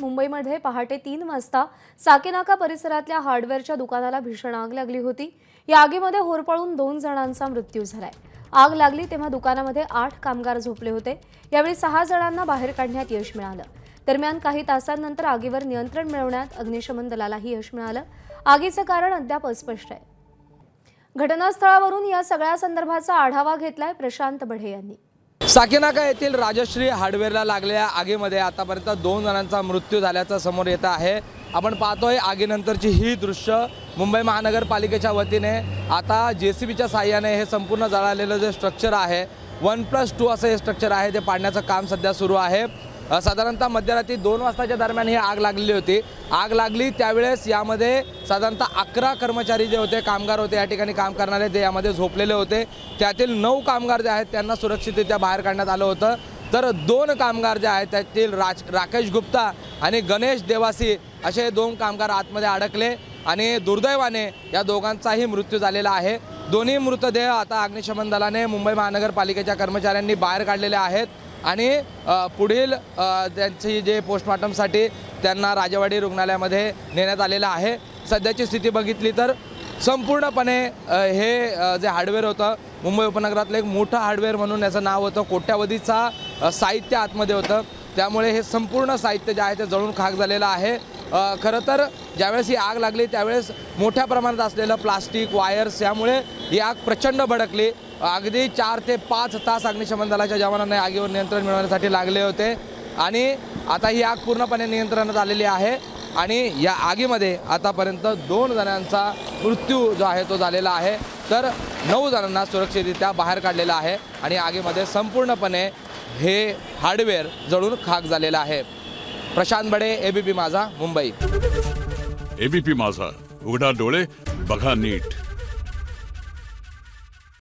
मुंबईमध्ये पहाटे 3 वाजता साकीनाका परिसरातल्या हार्डवेअरच्या दुकानाला भीषण आग लागली होती। या आगीमध्ये होरपळून 2 जणांचा मृत्यू झालाय। आग लागली तेव्हा दुकानामध्ये 8 कामगार झोपले होते। यावेळी 6 जणांना बाहेर काढण्यात यश मिळालं। दरम्यान काही तासांनंतर आगीवर नियंत्रण मिळवण्यात अग्निशमन दलालाही यश मिळालं। आगीचं कारण अद्याप अस्पष्ट आहे। घटनास्थळावरून या सगळ्या संदर्भाचा आढावा घेतलाय प्रशांत बढे यांनी। साकीनाका येथील राजश्री हार्डवेअरला लागलेल्या आगीमध्ये आतापर्यंत 2 जणांचा मृत्यू झाल्याचं समोर येत आहे। आपण पाहतोय आगीनंतरची ही दृश्य। मुंबई महानगरपालिकेच्या वतीने आता जेसीबीच्या साहाय्याने हे संपूर्ण जळालेलं जे स्ट्रक्चर आहे 1+2 असं हे स्ट्रक्चर आहे ते पाडण्याचं काम सध्या सुरू आहे। साधारणतः मध्यरात्री 2 वाजताच्या दरम्यान ही आग लागलेली होती। आग लागली त्यावेळेस यामध्ये साधारणतः 11 कर्मचारी जे होते, कामगार होते, या ठिकाणी काम करणारे जे यामध्ये झोपलेले होते, त्यातील 9 कामगार जे आहेत त्यांना सुरक्षितरित्या बाहेर काढण्यात आलं होतं। तर 2 कामगार जे आहेत त्यातील राकेश गुप्ता आणि गणेश देवासी असे 2 कामगार आतमध्ये अडकले आणि दुर्दैवाने या दोघांचाही मृत्यू झालेला आहे। दोन्ही मृतदेह आता अग्निशमन दलाने मुंबई महानगरपालिकेच्या कर्मचाऱ्यांनी बाहेर काढलेले आहेत आणि पुढील त्यांची जे पोस्टमार्टमसाठी त्यांना राजवाडी रुग्णालयामध्ये नेण्यात आलेलं आहे। सध्याची स्थिती बघितली तर संपूर्णपणे हे जे हार्डवेअर होतं मुंबई उपनगरातलं एक मोठं हार्डवेअर म्हणून याचं नाव होतं। कोट्यावधीचा साहित्य आतमध्ये होतं त्यामुळे हे संपूर्ण साहित्य जे आहे ते जळून खाक झालेलं आहे। खरं तर ज्यावेळेस ही आग लागली त्यावेळेस मोठ्या प्रमाणात असलेलं प्लास्टिक, वायर्स यामुळे ही आग प्रचंड भडकली। अगदी 4 ते 5 तास अग्निशमन दलाच्या जवानांना आगीवर नियंत्रण मिळवण्यासाठी लागले होते आणि आता ही आग पूर्णपणे नियंत्रणात आलेली आहे आणि या आगीमध्ये आतापर्यंत 2 जणांचा मृत्यू जो आहे तो झालेला आहे। तर 9 जणांना सुरक्षितरित्या बाहेर काढलेलं आहे आणि आगीमध्ये संपूर्णपणे हे हार्डवेअर जळून खाक झालेलं आहे। प्रशांत बडे, ABP माझा, मुंबई। ABP माझा, उघडा डोळे बघा नीट।